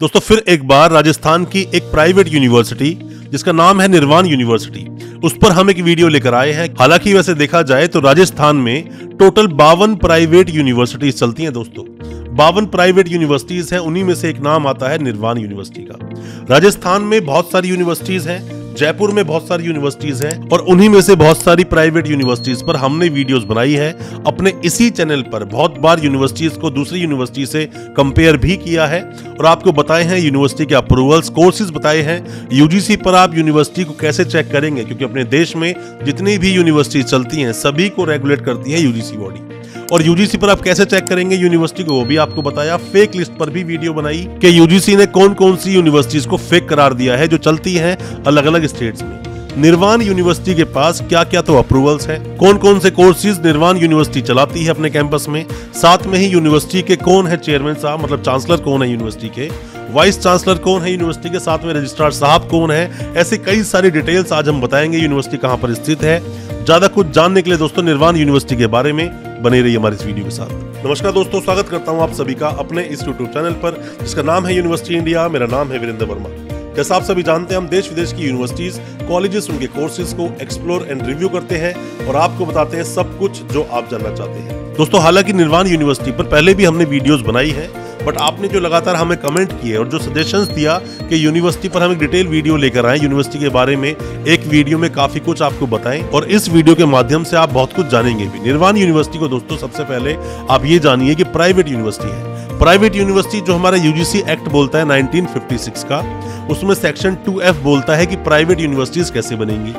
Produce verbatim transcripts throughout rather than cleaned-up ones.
दोस्तों फिर एक बार राजस्थान की एक प्राइवेट यूनिवर्सिटी जिसका नाम है निर्वाण यूनिवर्सिटी, उस पर हम एक वीडियो लेकर आए हैं। हालांकि वैसे देखा जाए तो राजस्थान में टोटल बावन प्राइवेट यूनिवर्सिटीज चलती हैं। दोस्तों बावन प्राइवेट यूनिवर्सिटीज हैं, उन्हीं में से एक नाम आता है निर्वाण यूनिवर्सिटी का। राजस्थान में बहुत सारी यूनिवर्सिटीज हैं, जयपुर में बहुत सारी यूनिवर्सिटीज हैं और उन्हीं में से बहुत सारी प्राइवेट यूनिवर्सिटीज पर हमने वीडियोस बनाई है अपने इसी चैनल पर। बहुत बार यूनिवर्सिटीज को दूसरी यूनिवर्सिटी से कंपेयर भी किया है और आपको बताए हैं यूनिवर्सिटी के अप्रूवल्स, कोर्सेज बताए हैं। यूजीसी पर आप यूनिवर्सिटी को कैसे चेक करेंगे, क्योंकि अपने देश में जितनी भी यूनिवर्सिटीज चलती हैं सभी को रेगुलेट करती है यूजीसी बॉडी। और यूजीसी पर आप कैसे चेक करेंगे यूनिवर्सिटी को, वो भी आपको बताया। फेक लिस्ट पर भी वीडियो बनाई कि यूजीसी ने कौन कौन सी यूनिवर्सिटीज को फेक करार दिया है जो चलती हैं अलग अलग स्टेट्स में। निर्वाण यूनिवर्सिटी के पास क्या क्या तो अप्रूवल्स हैं, कौन कौन से कोर्सेज निर्वाण यूनिवर्सिटी चलाती है अपने कैंपस में, साथ में ही यूनिवर्सिटी के कौन है चेयरमैन साहब, मतलब चांसलर कौन है यूनिवर्सिटी के, वाइस चांसलर कौन है यूनिवर्सिटी के, साथ में रजिस्ट्रार साहब कौन है। ऐसे कई सारी डिटेल्स आज हम बताएंगे यूनिवर्सिटी कहाँ पर स्थित है। ज्यादा कुछ जानने के लिए दोस्तों निर्वाण यूनिवर्सिटी के बारे में बने रहिए हमारे इस वीडियो के साथ। नमस्कार दोस्तों, स्वागत करता हूं आप सभी का अपने इस यूट्यूब चैनल पर जिसका नाम है यूनिवर्सिटी इंडिया। मेरा नाम है वीरेंद्र वर्मा। जैसा आप सभी जानते हैं हम देश विदेश की यूनिवर्सिटीज, कॉलेजेस, उनके कोर्सेज को एक्सप्लोर एंड रिव्यू करते हैं और आपको बताते हैं सब कुछ जो आप जानना चाहते हैं। दोस्तों हालांकि निर्वाण यूनिवर्सिटी पर पहले भी हमने वीडियोस बनाई है, बट आपने जो लगातार हमें कमेंट किए और जो सजेशंस दिया कि यूनिवर्सिटी पर हम एक डिटेल वीडियो लेकर आए, यूनिवर्सिटी के बारे में एक वीडियो में काफी कुछ आपको बताएं, और इस वीडियो के माध्यम से आप बहुत कुछ जानेंगे भी। निर्वाण यूनिवर्सिटी को दोस्तों सबसे पहले आप ये जानिए कि प्राइवेट यूनिवर्सिटी है। प्राइवेट यूनिवर्सिटी जो हमारा यूजीसी एक्ट बोलता है नाइनटीन फिफ्टी सिक्स का, उसमें सेक्शन टू एफ बोलता है कि प्राइवेट यूनिवर्सिटीज कैसे बनेंगी।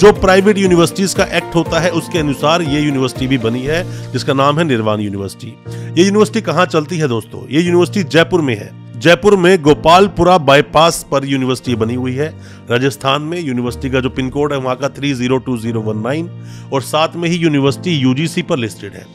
जो प्राइवेट यूनिवर्सिटीज का एक्ट होता है उसके अनुसार ये यूनिवर्सिटी भी बनी है जिसका नाम है निर्वाण यूनिवर्सिटी। ये यूनिवर्सिटी कहाँ चलती है दोस्तों, ये यूनिवर्सिटी जयपुर में है। जयपुर में गोपालपुरा बाईपास पर यूनिवर्सिटी बनी हुई है राजस्थान में। यूनिवर्सिटी का जो पिन कोड है वहाँ का three zero two zero one nine, और साथ में ही यूनिवर्सिटी यूजीसी पर लिस्टेड है।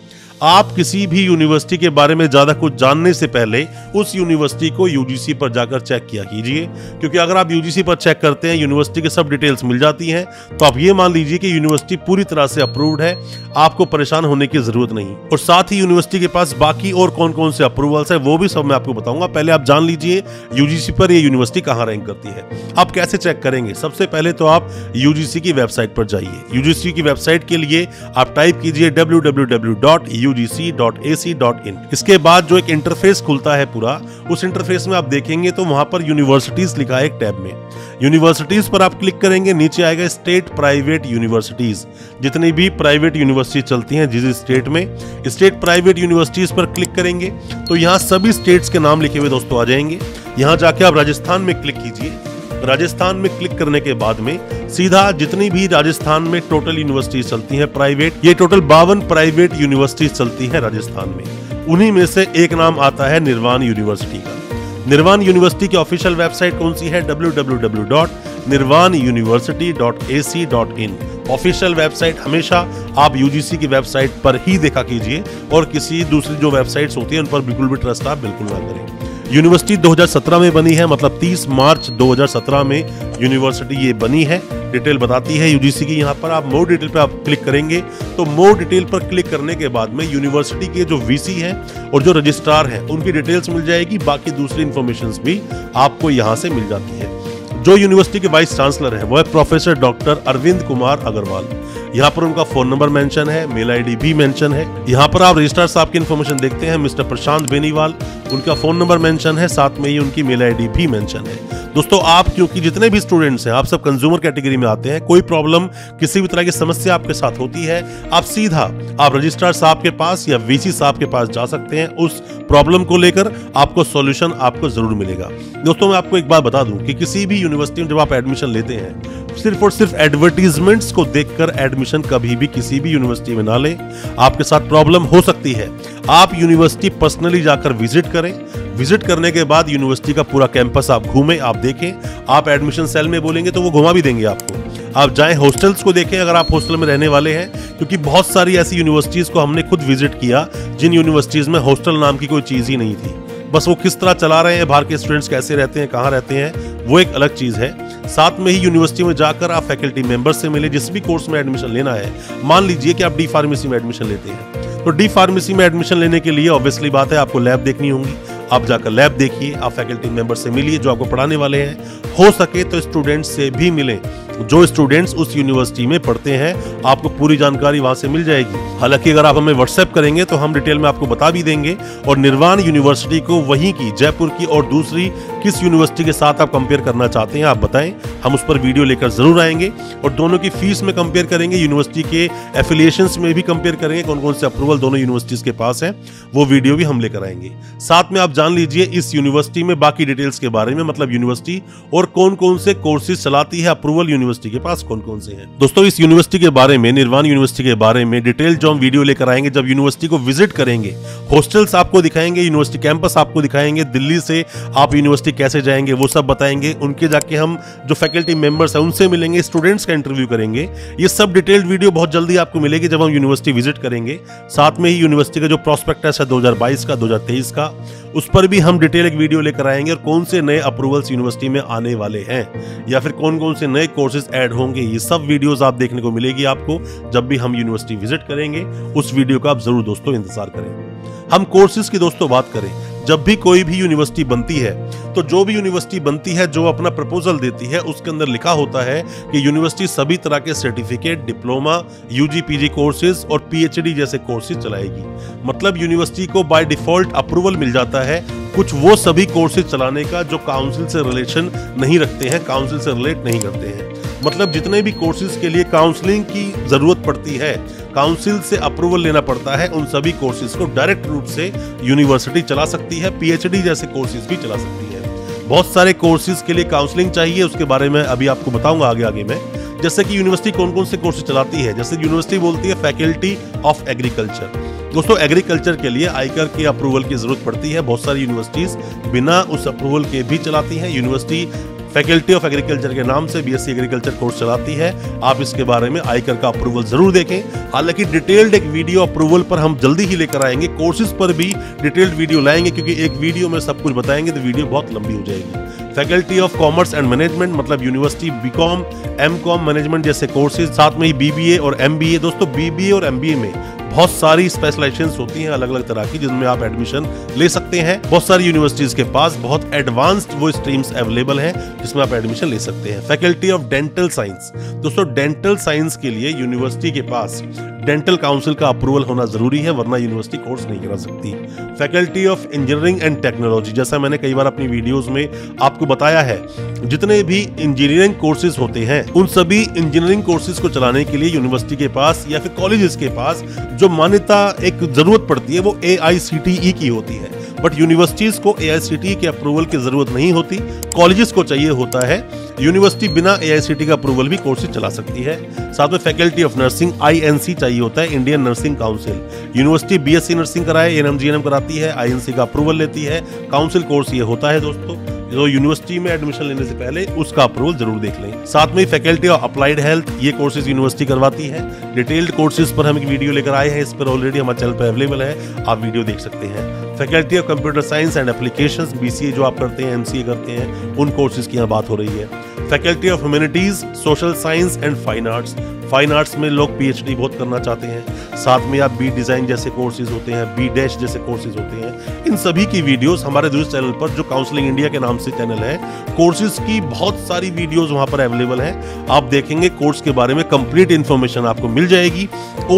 आप किसी भी यूनिवर्सिटी के बारे में ज़्यादा कुछ जानने से पहले उस यूनिवर्सिटी को यूजीसी पर जाकर चेक किया कीजिए, क्योंकि अगर आप यूजीसी पर चेक करते हैं यूनिवर्सिटी के सब डिटेल्स मिल जाती हैं, तो आप ये मान लीजिए कि यूनिवर्सिटी पूरी तरह से अप्रूव्ड है, आपको परेशान होने की ज़रूरत नहीं। और साथ ही यूनिवर्सिटी के पास बाकी और कौन कौन से अप्रूवल्स है वो भी सब मैं आपको बताऊँगा। पहले आप जान लीजिए यूजीसी पर यह यूनिवर्सिटी कहाँ रैंक करती है। आप कैसे चेक करेंगे, सबसे पहले तो आप यूजीसी की वेबसाइट पर जाइए। यूजीसी की वेबसाइट के लिए आप टाइप कीजिए W W W dot UGC dot A C dot in. इसके बाद जो एक इंटरफेस खुलता है पूरा, उस इंटरफेस में आप देखेंगे तो वहां पर यूनिवर्सिटीज लिखा है एक टैब में। यूनिवर्सिटीज पर आप क्लिक करेंगे, नीचे आएगा स्टेट प्राइवेट यूनिवर्सिटीज। जितनी भी प्राइवेट यूनिवर्सिटी चलती हैं जिस स्टेट में, स्टेट प्राइवेट यूनिवर्सिटीज पर क्लिक करेंगे तो यहाँ सभी स्टेट्स के नाम लिखे हुए दोस्तों आ जाएंगे। यहाँ जाके आप राजस्थान में क्लिक कीजिए। राजस्थान में क्लिक करने के बाद में सीधा जितनी भी राजस्थान में टोटल यूनिवर्सिटीज चलती हैं प्राइवेट, ये टोटल बावन प्राइवेट यूनिवर्सिटीज चलती हैं राजस्थान में, उन्हीं में से एक नाम आता है निर्वाण यूनिवर्सिटी का। निर्वाण यूनिवर्सिटी की ऑफिशियल वेबसाइट कौन सी है, W W W dot Nirvana university dot A C dot in. Official website हमेशा आप यूजीसी की वेबसाइट पर ही देखा कीजिए, और किसी दूसरी जो वेबसाइट्स होती है उन पर बिल्कुल भी ट्रस्ट आप बिल्कुल ना करें। यूनिवर्सिटी दो हज़ार सत्रह में बनी है, मतलब तीस मार्च दो हज़ार सत्रह में यूनिवर्सिटी ये बनी है। डिटेल बताती है यूजीसी की। यहाँ पर आप मोर डिटेल पर आप क्लिक करेंगे तो मोर डिटेल पर क्लिक करने के बाद में यूनिवर्सिटी के जो वीसी हैं और जो रजिस्ट्रार हैं उनकी डिटेल्स मिल जाएगी। बाकी दूसरी इन्फॉर्मेशंस भी आपको यहाँ से मिल जाती है। जो यूनिवर्सिटी के वाइस चांसलर हैं वो है प्रोफेसर डॉक्टर अरविंद कुमार अग्रवाल। यहाँ पर उनका फोन नंबर मेंशन है, मेल आईडी भी मेंशन है। यहाँ पर आप रजिस्ट्रार साहब की इन्फॉर्मेशन देखते हैं, मिस्टर प्रशांत बेनीवाल, उनका फोन नंबर मेंशन है, साथ में ही उनकी मेल आईडी भी मेंशन है। दोस्तों आप क्योंकि जितने भी स्टूडेंट्स हैं आप सब कंज्यूमर कैटेगरी में आते हैं, कोई प्रॉब्लम किसी भी तरह की समस्या आपके साथ होती है आप सीधा आप रजिस्ट्रार साहब के पास या वीसी साहब के पास जा सकते हैं उस प्रॉब्लम को लेकर, आपको सॉल्यूशन आपको जरूर मिलेगा। दोस्तों मैं आपको एक बात बता दूं कि किसी भी यूनिवर्सिटी में जब आप एडमिशन लेते हैं सिर्फ और सिर्फ एडवर्टीजमेंट्स को देखकर एडमिशन कभी भी किसी भी यूनिवर्सिटी में ना लें, आपके साथ प्रॉब्लम हो सकती है। आप यूनिवर्सिटी पर्सनली जाकर विजिट करें। विजिट करने के बाद यूनिवर्सिटी का पूरा कैंपस आप घूमें, आप देखें। आप एडमिशन सेल में बोलेंगे तो वो घुमा भी देंगे आपको। आप जाएं हॉस्टल्स को देखें अगर आप हॉस्टल में रहने वाले हैं, क्योंकि बहुत सारी ऐसी यूनिवर्सिटीज़ को हमने खुद विजिट किया जिन यूनिवर्सिटीज़ में हॉस्टल नाम की कोई चीज़ ही नहीं थी। बस वो किस तरह चला रहे हैं, बाहर के स्टूडेंट्स कैसे रहते हैं, कहाँ रहते हैं, वो एक अलग चीज़ है। साथ में ही यूनिवर्सिटी में जाकर आप फैकल्टी मेंबर्स से मिले। जिस भी कोर्स में एडमिशन लेना है, मान लीजिए कि आप डी फार्मेसी में एडमिशन लेते हैं, तो डी फार्मेसी में एडमिशन लेने के लिए ऑब्वियसली बात है आपको लैब देखनी होगी, आप जाकर लैब देखिए, आप फैकल्टी मेंबर से मिलिए जो आपको पढ़ाने वाले हैं, हो सके तो स्टूडेंट्स से भी मिलें जो स्टूडेंट्स उस यूनिवर्सिटी में पढ़ते हैं, आपको पूरी जानकारी वहाँ से मिल जाएगी। हालांकि अगर आप हमें व्हाट्सएप करेंगे तो हम डिटेल में आपको बता भी देंगे। और निर्वाण यूनिवर्सिटी को वहीं की जयपुर की और दूसरी किस यूनिवर्सिटी के साथ आप कंपेयर करना चाहते हैं आप बताएं, हम उस पर वीडियो लेकर जरूर आएंगे और दोनों की फीस में कंपेयर करेंगे, यूनिवर्सिटी के एफिलिएशंस में भी कंपेयर करेंगे, कौन कौन से अप्रूवल दोनों यूनिवर्सिटीज के पास है, वो वीडियो भी हम लेकर आएंगे। साथ में आप जान लीजिए इस यूनिवर्सिटी में बाकी डिटेल्स के बारे में, मतलब यूनिवर्सिटी और कौन कौन से कोर्सेज चलाती है, अप्रूवल यूनिवर्सिटी के पास कौन कौन से हैं। दोस्तों इस यूनिवर्सिटी के बारे में, निर्वाण यूनिवर्सिटी के बारे में डिटेल जो हम वीडियो लेकर आएंगे, जब यूनिवर्सिटी को विजिट करेंगे, हॉस्टल्स आपको दिखाएंगे, यूनिवर्सिटी कैंपस आपको दिखाएंगे, दिल्ली से आप यूनिवर्सिटी कैसे जाएंगे वो सब बताएंगे, उनके जाके हम जो फैकल्टी मेंबर्स हैं उनसे मिलेंगे, स्टूडेंट्स का इंटरव्यू करेंगे, ये सब डिटेल्ड वीडियो बहुत जल्दी आपको मिलेगी जब हम यूनिवर्सिटी विजिट करेंगे। साथ में ही यूनिवर्सिटी का जो प्रोस्पेक्टस है दो हज़ार बाईस का, दो हज़ार तेईस का, उस पर भी हम डिटेल एक वीडियो लेकर आएंगे और कौन से नए अप्रूवल्स यूनिवर्सिटी में आने वाले हैं या फिर कौन कौन से नए कोर्सेज ऐड होंगे, ये सब वीडियोस आप देखने को मिलेगी आपको जब भी हम यूनिवर्सिटी विजिट करेंगे। उस वीडियो का आप जरूर दोस्तों इंतजार करें। हम कोर्सेज की दोस्तों बात करें, जब भी कोई भी यूनिवर्सिटी बनती है तो जो भी यूनिवर्सिटी बनती है जो अपना प्रपोजल देती है उसके अंदर लिखा होता है कि यूनिवर्सिटी सभी तरह के certificate, diploma, UG PG courses और पीएचडी जैसे कोर्सेज चलाएगी। मतलब यूनिवर्सिटी को बाय डिफॉल्ट अप्रूवल मिल जाता है कुछ वो सभी कोर्सेज चलाने का जो काउंसिल से रिलेशन नहीं रखते हैं, काउंसिल से रिलेट नहीं करते हैं। मतलब जितने भी कोर्सेज के लिए काउंसलिंग की जरूरत पड़ती है, काउंसिल से अप्रूवल लेना पड़ता है, उन सभी कोर्सेज को डायरेक्ट रूप से यूनिवर्सिटी चला सकती है, पीएचडी जैसे कोर्सेज भी चला सकती है। बहुत सारे कोर्सेज के लिए काउंसलिंग चाहिए, उसके बारे में अभी आपको बताऊंगा आगे आगे मैं, जैसे कि यूनिवर्सिटी कौन कौन से कोर्सेज चलाती है। जैसे यूनिवर्सिटी बोलती है फैकल्टी ऑफ एग्रीकल्चर, दोस्तों एग्रीकल्चर के लिए आईकर के अप्रूवल की जरूरत पड़ती है, बहुत सारी यूनिवर्सिटीज बिना उस अप्रूवल के भी चलाती हैं। यूनिवर्सिटी फैकल्टी ऑफ एग्रीकल्चर के नाम से बीएससी एग्रीकल्चर कोर्स चलाती है, आप इसके बारे में आईकर का अप्रूवल जरूर देखें। हालांकि डिटेल्ड एक वीडियो अप्रूवल पर हम जल्दी ही लेकर आएंगे, कोर्सेज पर भी डिटेल्ड वीडियो लाएंगे क्योंकि एक वीडियो में सब कुछ बताएंगे तो वीडियो बहुत लंबी हो जाएगी। Faculty of commerce and management, मतलब यूनिवर्सिटी बीकॉम, एमकॉम, मैनेजमेंट जैसे कोर्सेज, साथ में ही बीबीए और एमबीए। दोस्तों बीबीए और एमबीए में बहुत सारी स्पेशलाइजेशंस होती हैं अलग अलग तरह की, जिनमें आप एडमिशन ले सकते हैं। बहुत सारी यूनिवर्सिटीज के पास बहुत एडवांस्ड वो स्ट्रीम्स अवेलेबल हैं जिसमें आप एडमिशन ले सकते हैं। फैकल्टी ऑफ डेंटल साइंस, दोस्तों डेंटल साइंस के लिए यूनिवर्सिटी के पास डेंटल काउंसिल का अप्रूवल होना जरूरी है, वरना यूनिवर्सिटी कोर्स नहीं करा सकती। Faculty of engineering and technology, जैसा मैंने कई बार अपनी वीडियोस में आपको बताया है, जितने भी इंजीनियरिंग कोर्सेज होते हैं उन सभी इंजीनियरिंग कोर्सेज को चलाने के लिए यूनिवर्सिटी के पास या फिर कॉलेजेस के पास जो मान्यता एक जरूरत पड़ती है वो ए आई सी टी ई की होती है, बट यूनिवर्सिटीज को ए आई सी टी ई के अप्रूवल की जरूरत नहीं होती, कॉलेजेस को चाहिए होता है। यूनिवर्सिटी बिना ए आई सी टी ई का अप्रूवल भी कोर्सेज चला सकती है। साथ में faculty of nursing, I NC चाहिए होता है, Indian nursing council. University BSc nursing कराए, एनएम जीएनएम कराती है, आई एनसी का अप्रूवल लेती है, काउंसिल कोर्स ये होता है दोस्तों, जो यूनिवर्सिटी में एडमिशन लेने से पहले उसका अप्रूवल जरूर देख लें। साथ में फैकल्टी ऑफ अप्लाइड हेल्थ, ये कोर्सेज यूनिवर्सिटी करवाती है। डिटेल्ड कोर्सेज पर हम एक वीडियो लेकर आए हैं, इस पर ऑलरेडी हमारे चैनल पर अवेलेबल है, आप वीडियो देख सकते हैं। Faculty of computer science and applications, B C I जो आप करते हैं, एम सी ए करते हैं, उन कोर्सेज की यहाँ बात हो रही है। Faculty of humanities, social science and fine arts, fine arts में लोग पीएचडी बहुत करना चाहते हैं। साथ में आप बी डिज़ाइन जैसे कोर्सेज होते हैं, बी डैश जैसे कोर्सेज होते हैं, इन सभी की वीडियोस हमारे दूसरे चैनल पर जो काउंसलिंग इंडिया के नाम से चैनल है, कोर्सेज की बहुत सारी वीडियोस वहां पर अवेलेबल हैं, आप देखेंगे कोर्स के बारे में कंप्लीट इन्फॉर्मेशन आपको मिल जाएगी।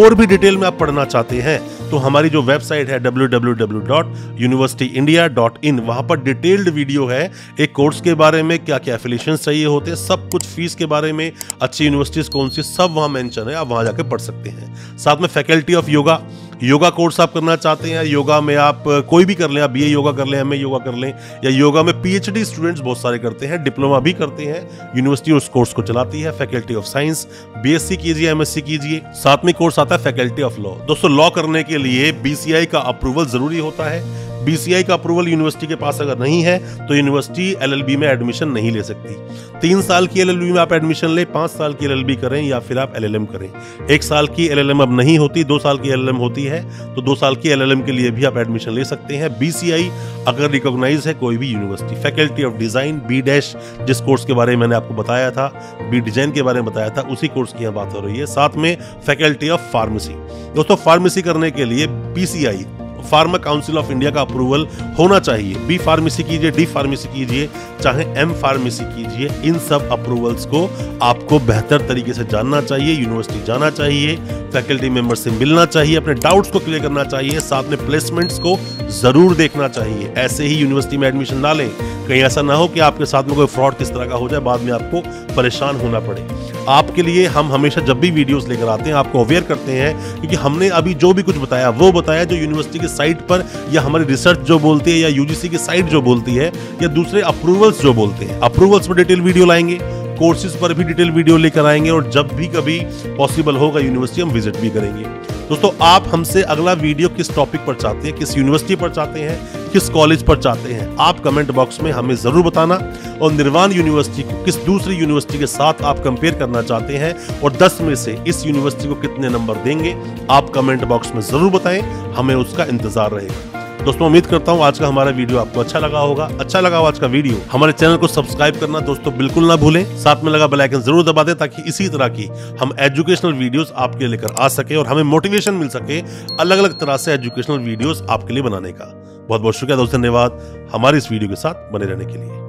और भी डिटेल में आप पढ़ना चाहते हैं तो हमारी जो वेबसाइट है W W W dot university India dot in, वहाँ पर डिटेल्ड वीडियो है एक कोर्स के बारे में, क्या क्या एफिलिएशंस चाहिए होते हैं, सब कुछ फीस के बारे में, अच्छी यूनिवर्सिटीज कौन सी, सब वहाँ मेंशन है, आप वहाँ जाके पढ़ सकते हैं। साथ में faculty of yoga, yoga course आप करना चाहते हैं, योगा में आप कोई भी कर लें, आप बीए योगा कर लें, एमए योगा कर लें, या योगा में पीएचडी स्टूडेंट्स बहुत सारे करते हैं, डिप्लोमा भी करते हैं, यूनिवर्सिटी उस कोर्स को चलाती है। फैकल्टी ऑफ साइंस, बीएससी कीजिए, एमएससी कीजिए। साथ में कोर्स आता है फैकल्टी ऑफ लॉ, दोस्तों लॉ करने के लिए बी सी आई का अप्रूवल जरूरी होता है, बी सी आई का अप्रूवल यूनिवर्सिटी के पास अगर नहीं है तो यूनिवर्सिटी एल एल बी में एडमिशन नहीं ले सकती। तीन साल की एल एल बी में आप एडमिशन लें, पाँच साल की एल एल बी करें, या फिर आप एल एल एम करें। एक साल की एल एल एम अब नहीं होती, दो साल की एल एल एम होती है, तो दो साल की एल एल एम के लिए भी आप एडमिशन ले सकते हैं। बी सी आई अगर रिकॉग्नाइज है कोई भी university. Faculty of design, B dash जिस कोर्स के बारे में मैंने आपको बताया था, बी डिज़ाइन के बारे में बताया था, उसी कोर्स की यहाँ बात हो रही है। साथ में फैकल्टी ऑफ फार्मेसी, दोस्तों फार्मेसी करने के लिए B C I pharma council of India का अप्रूवल होना चाहिए। बी फार्मेसी कीजिए, डी फार्मेसी कीजिए, चाहे एम फार्मेसी कीजिए, इन सब अप्रूवल्स को आपको बेहतर तरीके से जानना चाहिए, यूनिवर्सिटी जाना चाहिए, फैकल्टी मेंबर से मिलना चाहिए, अपने डाउट्स को क्लियर करना चाहिए, साथ में प्लेसमेंट्स को जरूर देखना चाहिए। ऐसे ही यूनिवर्सिटी में एडमिशन ना लें, कहीं ऐसा ना हो कि आपके साथ में कोई फ्रॉड किस तरह का हो जाए, बाद में आपको परेशान होना पड़े। आपके लिए हम हमेशा जब भी वीडियोस लेकर आते हैं आपको अवेयर करते हैं, क्योंकि हमने अभी जो भी कुछ बताया वो बताया जो यूनिवर्सिटी की साइट पर या हमारी रिसर्च जो बोलती है या यूजीसी की साइट जो बोलती है या दूसरे अप्रूवल्स जो बोलते हैं। अप्रूवल्स पर डिटेल वीडियो लाएंगे, कोर्सेज पर भी डिटेल वीडियो लेकर आएंगे, और जब भी कभी पॉसिबल होगा यूनिवर्सिटी हम विजिट भी करेंगे। दोस्तों, आप हमसे अगला वीडियो किस टॉपिक पर चाहते हैं, किस यूनिवर्सिटी पर चाहते हैं, किस कॉलेज पर चाहते हैं, आप कमेंट बॉक्स में हमें ज़रूर बताना। और निर्वाण यूनिवर्सिटी को किस दूसरी यूनिवर्सिटी के साथ आप कंपेयर करना चाहते हैं और दस में से इस यूनिवर्सिटी को कितने नंबर देंगे, आप कमेंट बॉक्स में ज़रूर बताएं, हमें उसका इंतज़ार रहेगा। दोस्तों, उम्मीद करता हूँ आज का हमारा वीडियो आपको अच्छा लगा होगा। अच्छा लगा हो आज का वीडियो, हमारे चैनल को सब्सक्राइब करना दोस्तों बिल्कुल ना भूलें, साथ में लगा बेल आइकन जरूर दबा दें, ताकि इसी तरह की हम एजुकेशनल वीडियोस आपके लिए लेकर आ सके और हमें मोटिवेशन मिल सके अलग अलग तरह से एजुकेशनल वीडियोस आपके लिए बनाने का। बहुत बहुत शुक्रिया दोस्तों, धन्यवाद हमारे इस वीडियो के साथ बने रहने के लिए।